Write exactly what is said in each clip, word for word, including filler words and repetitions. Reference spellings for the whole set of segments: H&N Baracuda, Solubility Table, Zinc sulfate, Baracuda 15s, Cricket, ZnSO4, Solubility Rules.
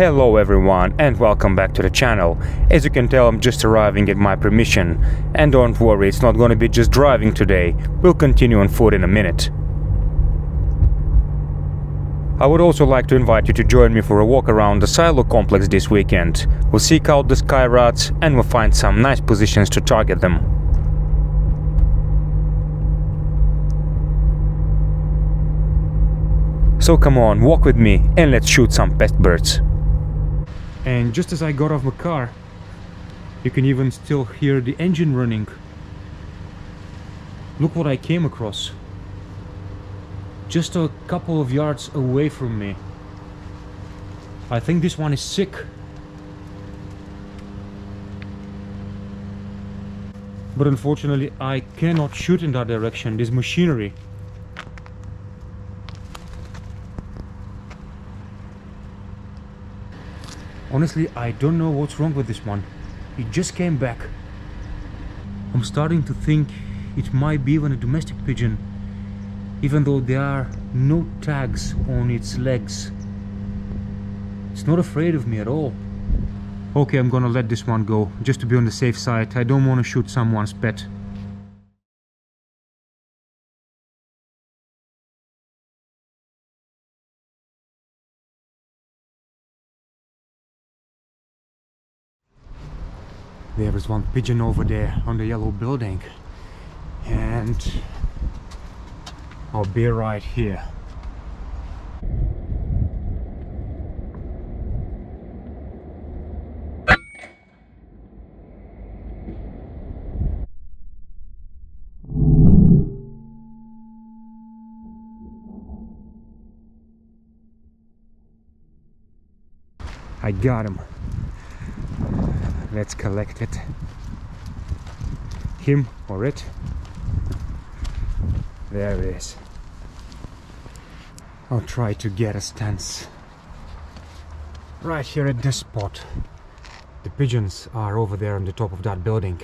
Hello everyone and welcome back to the channel. As you can tell, I'm just arriving at my permission, and don't worry, it's not going to be just driving today. We'll continue on foot in a minute. I would also like to invite you to join me for a walk around the silo complex this weekend. We'll seek out the sky rats and we'll find some nice positions to target them. So come on, walk with me and let's shoot some pest birds. And just as I got off the car, you can even still hear the engine running. Look what I came across. Just a couple of yards away from me. I think this one is sick. But unfortunately, I cannot shoot in that direction, this machinery. Honestly, I don't know what's wrong with this one. It just came back. I'm starting to think it might be even a domestic pigeon, even though there are no tags on its legs. It's not afraid of me at all. Okay, I'm gonna let this one go, just to be on the safe side. I don't want to shoot someone's pet. There is one pigeon over there on the yellow building, and I'll be right here. I got him. Let's collect it. Him or it. There it is. I'll try to get a stance right here at this spot. The pigeons are over there on the top of that building.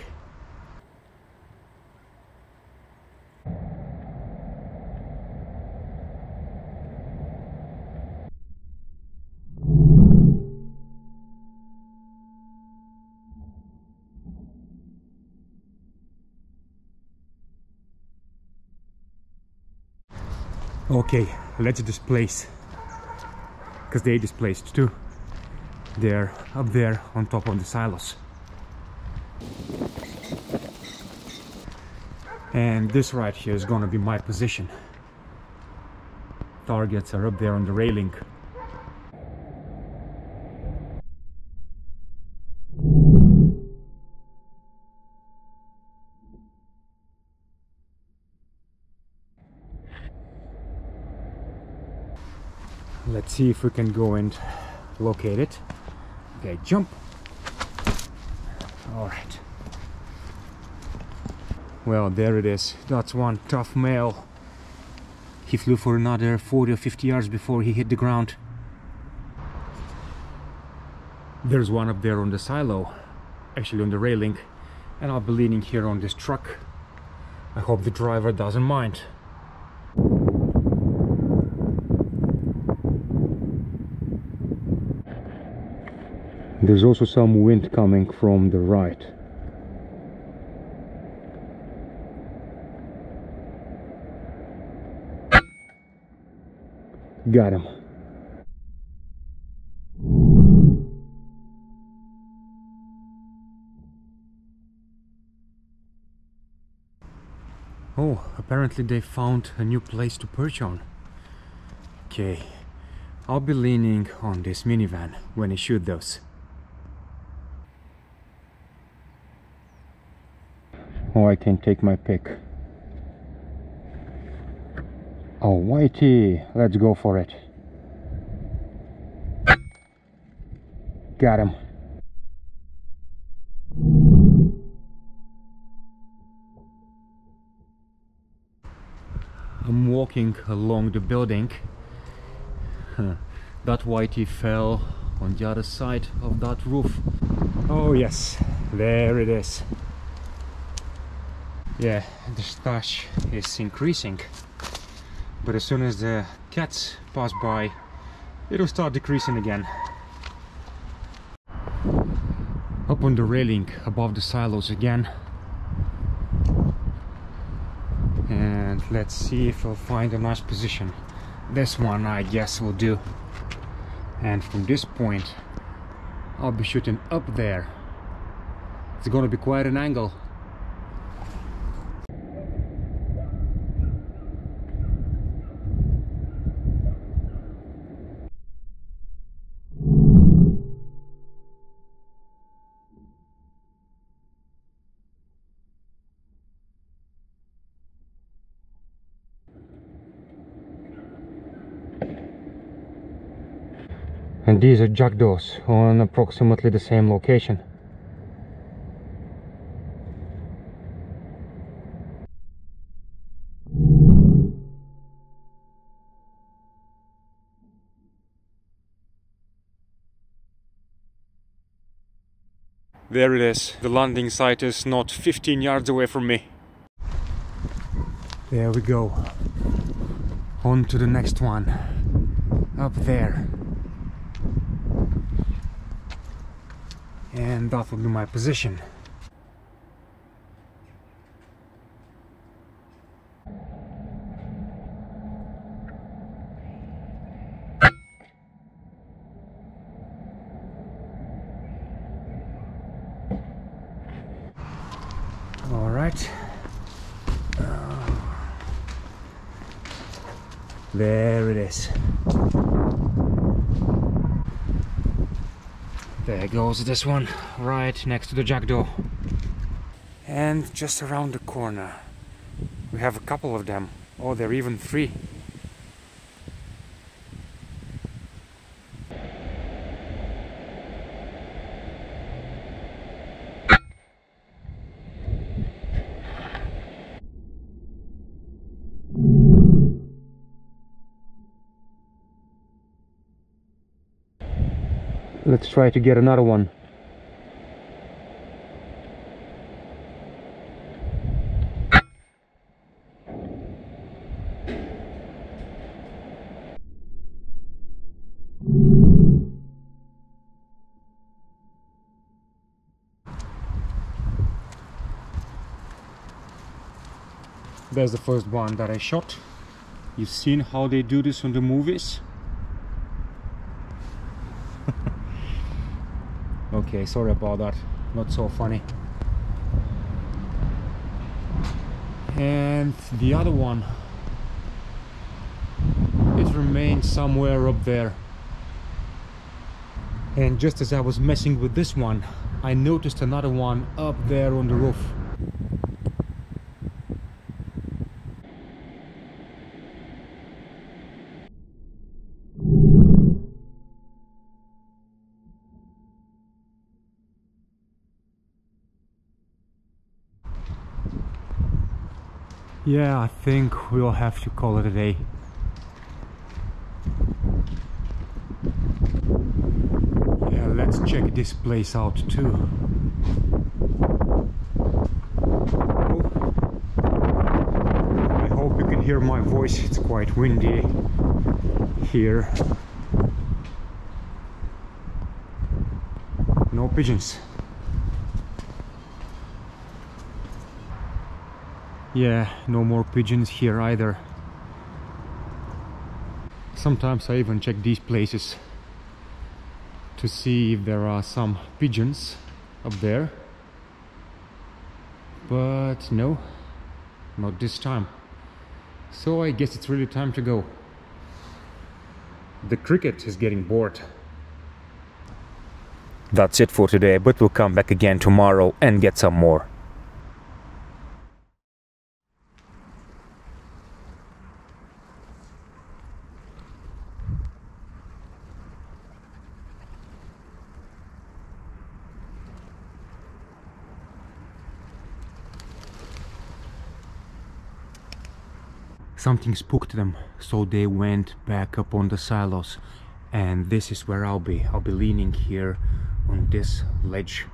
Okay, let's displace, because they displaced too. They're up there on top of the silos. And this right here is gonna be my position. Targets are up there on the railing. Let's see if we can go and locate it. Okay, jump. All right. Well, there it is. That's one tough male. He flew for another forty or fifty yards before he hit the ground. There's one up there on the silo, actually on the railing, and I'll be leaning here on this truck. I hope the driver doesn't mind. There's also some wind coming from the right. Got him. Oh, apparently they found a new place to perch on. Okay, I'll be leaning on this minivan when I shoot those. Oh, I can take my pick. Oh, whitey, let's go for it. Got him. I'm walking along the building. That whitey fell on the other side of that roof. Oh yes, there it is. Yeah, the stash is increasing, but as soon as the cats pass by, it'll start decreasing again. up on the railing above the silos again, and let's see if I'll find a nice position. This one I guess will do, and from this point I'll be shooting up there. It's gonna be quite an angle. And these are jackdaws on approximately the same location. There it is. The landing site is not fifteen yards away from me. There we go. On to the next one. Up there. And that will be my position. All right. Uh, there it is. There goes this one, right next to the jackdaw. And just around the corner, we have a couple of them. Oh, they're even three. Let's try to get another one. There's the first one that I shot. You've seen how they do this on the movies? Okay, sorry about that, not so funny. And the other one, it remains somewhere up there. And just as I was messing with this one, I noticed another one up there on the roof. Yeah, I think we'll have to call it a day. Yeah, let's check this place out too. Oh, I hope you can hear my voice, it's quite windy here. No pigeons. Yeah, no more pigeons here either. Sometimes I even check these places to see if there are some pigeons up there. But no, not this time. So I guess it's really time to go. The cricket is getting bored. That's it for today, but we'll come back again tomorrow and get some more. Something spooked them, so they went back up on the silos, and this is where I'll be. I'll be leaning here on this ledge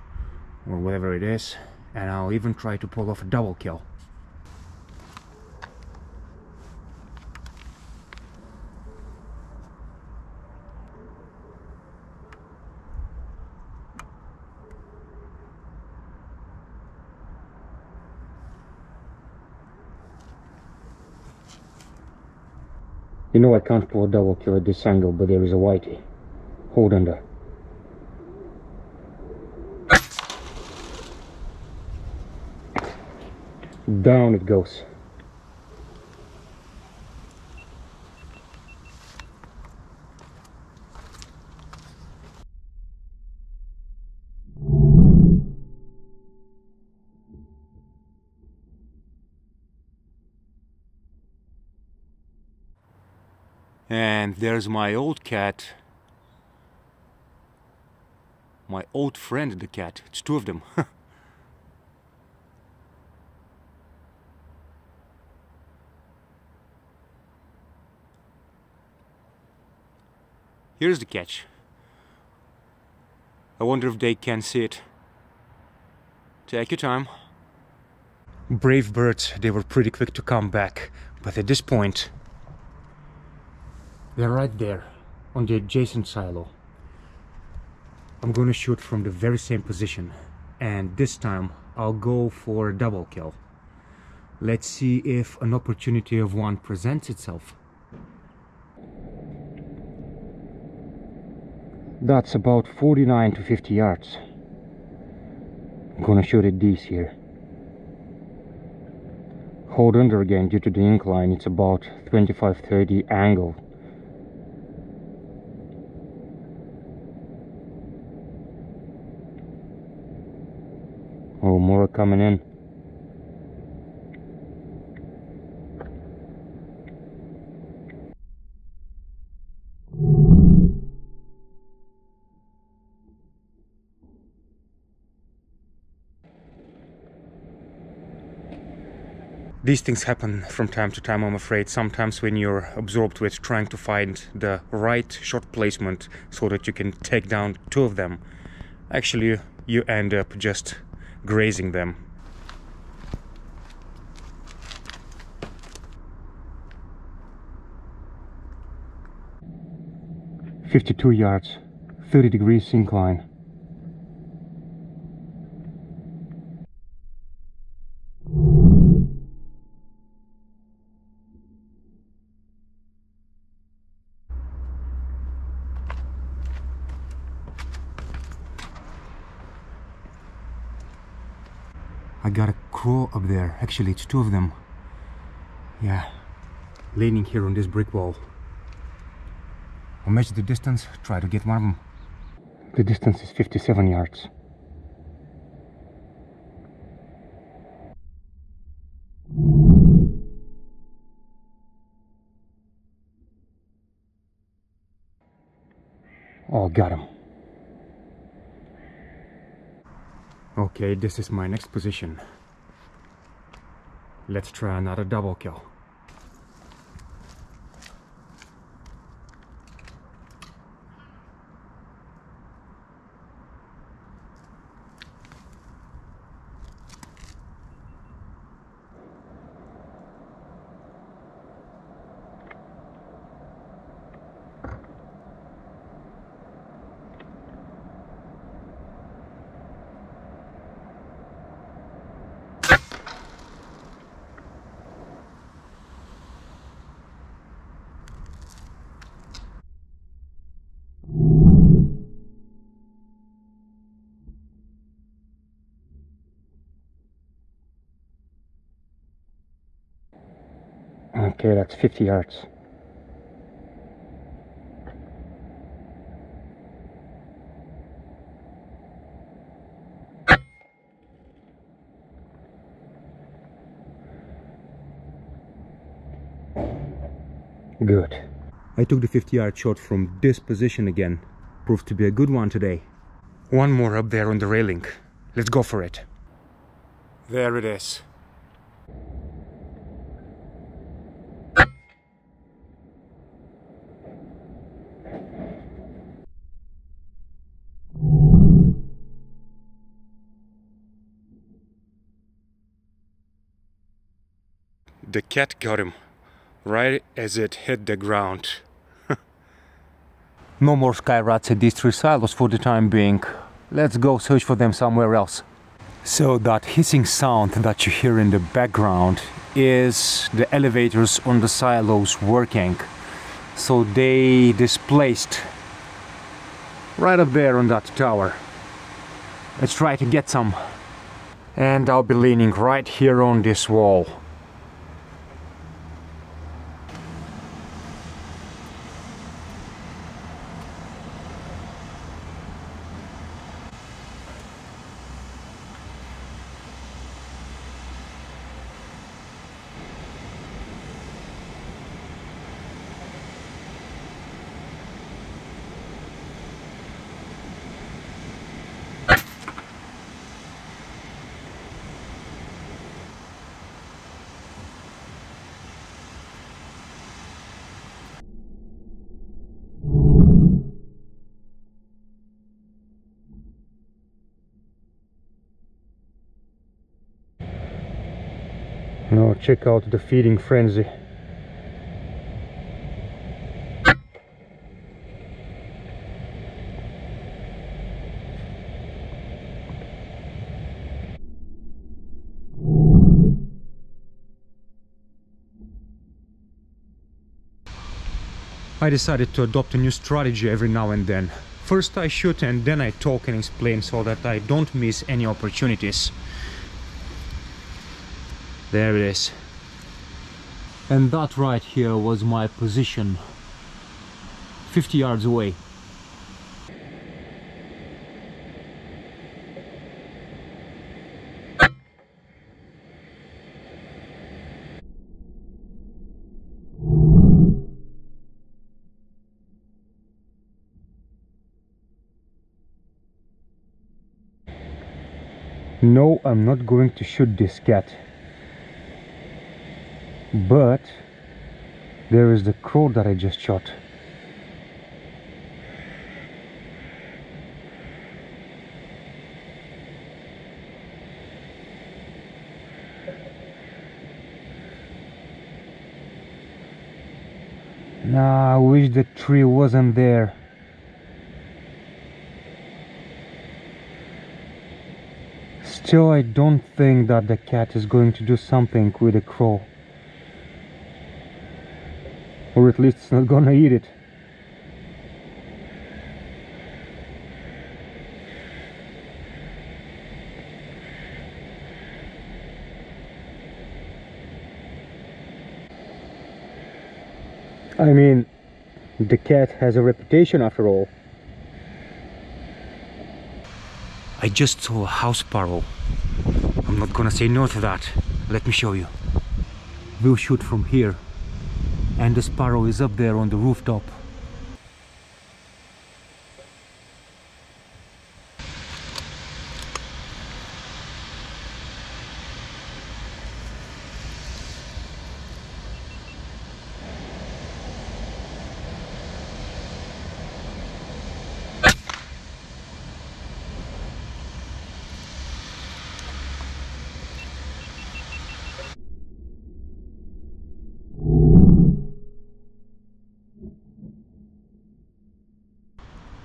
or whatever it is, and I'll even try to pull off a double kill. You know I can't pull a double kill at this angle, but there is a whitey. Hold under. Down it goes. And there's my old cat. My old friend, the cat. It's two of them. Here's the catch. I wonder if they can see it. Take your time. Brave birds, they were pretty quick to come back. But at this point, they're right there, on the adjacent silo. I'm gonna shoot from the very same position, and this time I'll go for a double kill. Let's see if an opportunity of one presents itself. That's about forty-nine to fifty yards. I'm gonna shoot at these here. Hold under again due to the incline, it's about twenty-five thirty angle. Oh, more coming in. These things happen from time to time, I'm afraid. Sometimes when you're absorbed with trying to find the right shot placement so that you can take down two of them, actually you end up just grazing them. fifty-two yards, thirty degrees incline. I got a crow up there. Actually, it's two of them. Yeah, leaning here on this brick wall. I'll measure the distance, try to get one of them. The distance is fifty-seven yards. Oh, got him. Okay, this is my next position. Let's try another double kill. Okay, that's fifty yards. Good. I took the fifty yard shot from this position again. Proved to be a good one today. One more up there on the railing. Let's go for it. There it is. The cat got him, right as it hit the ground. No more sky rats at these three silos for the time being. Let's go search for them somewhere else. So that hissing sound that you hear in the background is the elevators on the silos working. so they displaced right up there on that tower. Let's try to get some. And I'll be leaning right here on this wall. Now check out the feeding frenzy. I decided to adopt a new strategy every now and then. First I shoot and then I talk and explain so that I don't miss any opportunities. There it is. And that right here was my position, fifty yards away. No, I'm not going to shoot this cat. But there is the crow that I just shot. Nah, I wish the tree wasn't there. Still, I don't think that the cat is going to do something with the crow. Or at least it's not gonna eat it. I mean, the cat has a reputation after all. I just saw a house sparrow. I'm not gonna say no to that. Let me show you. We'll shoot from here. And the sparrow is up there on the rooftop.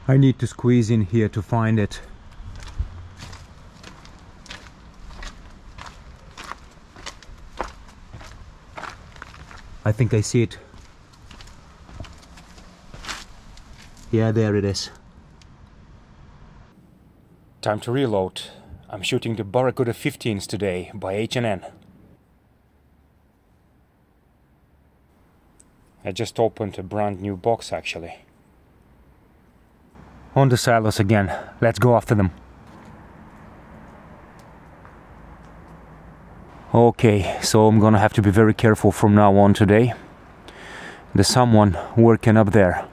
I need to squeeze in here to find it. I think I see it. Yeah, there it is. Time to reload. I'm shooting the Baracuda fifteens today by H and N. I just opened a brand new box actually. On the silos again. Let's go after them. Okay, so I'm gonna have to be very careful from now on today. There's someone working up there.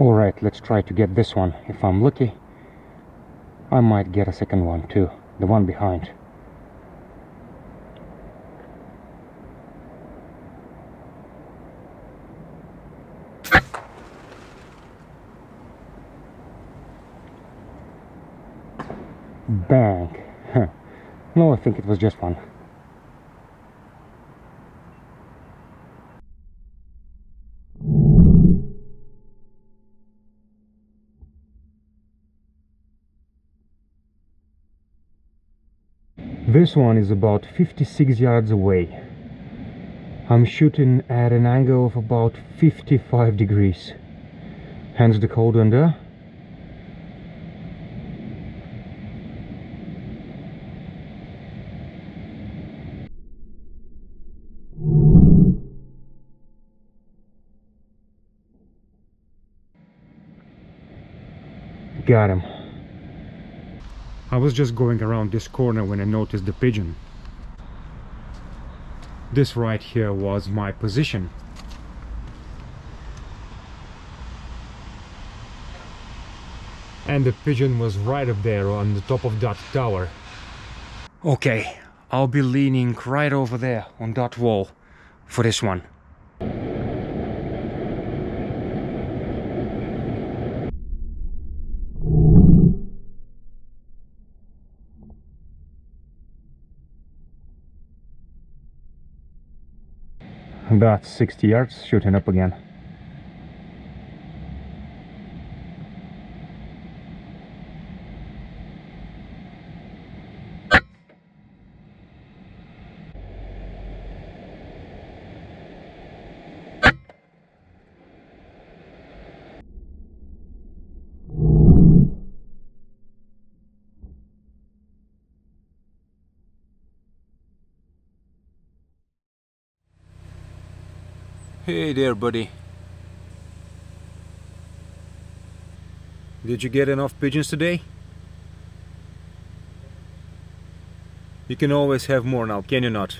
Alright, let's try to get this one. If I'm lucky, I might get a second one too, the one behind. bag. Huh. No, I think it was just one. This one is about fifty-six yards away. I'm shooting at an angle of about fifty-five degrees. Hence the cold under. Got him. I was just going around this corner when I noticed the pigeon. This right here was my position. And the pigeon was right up there on the top of that tower. Okay, I'll be leaning right over there on that wall for this one. That's sixty yards shooting up again. Hey there, buddy. Did you get enough pigeons today? You can always have more now, can you not?